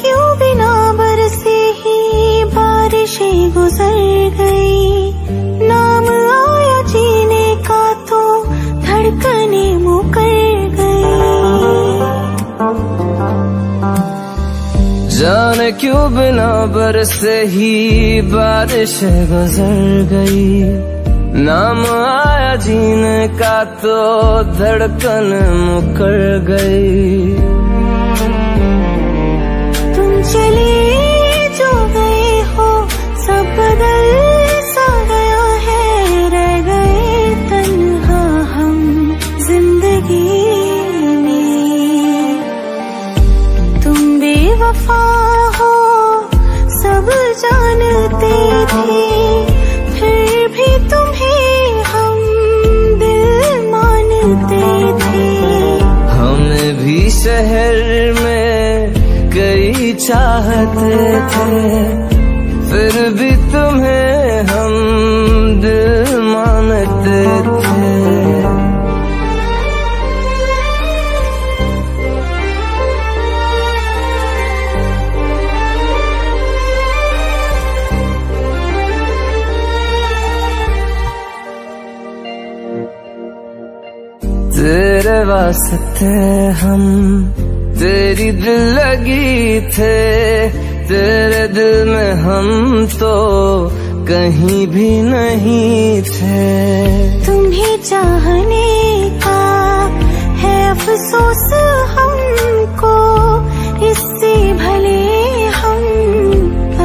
क्यों बिना बरसे ही बारिशें गुजर गई, नाम आया जीने का तो धड़कने मुकर गई। जाने क्यों बिना बरसे ही बारिशें गुजर गई, नाम आया जीने का तो धड़कन मुकर गई। चले जो गए हो सब बदल सा गया है, रह गए तन्हा हम जिंदगी में। तुम बेवफा हो सब जानते थे, फिर भी तुम्हें हम दिल मानते थे। हमने भी शहर में कई चाहते थे, फिर भी तुम्हें हम दिल मानते थे। तेरे वास्ते हम तेरी दिल लगी थे, तेरे दिल में हम तो कहीं भी नहीं थे। तुम्हें चाहने का है अफसोस हमको, इससे भले हम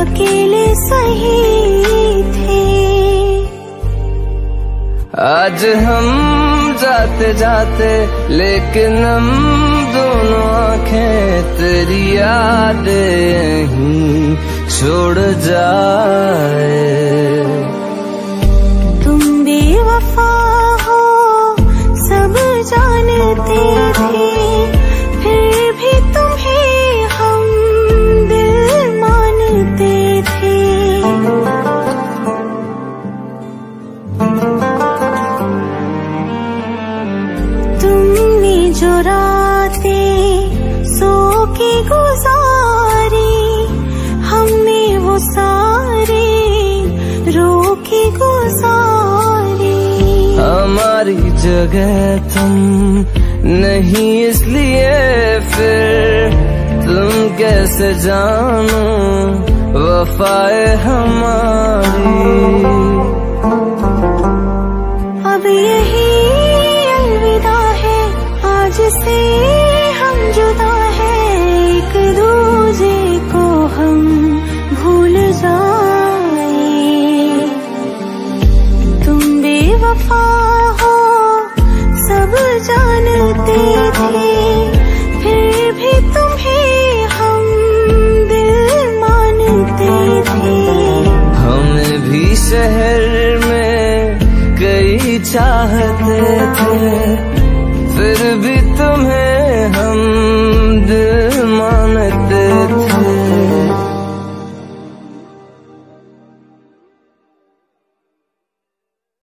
अकेले सही थे। आज हम जाते जाते लेकिन हम दोनों आँखें तेरी यादें यहीं छोड़ जाए। तुम बेवफा हो सब जानते थे, फिर भी तुम्हें हम दिल मानते थे। तुमने जो सो के गुजारी, हमने वो सारे रो के गुजारी। हमारी जगह तुम नहीं इसलिए फिर तुम कैसे जानो वफाए हमारी। अब यही अलविदा है आज से।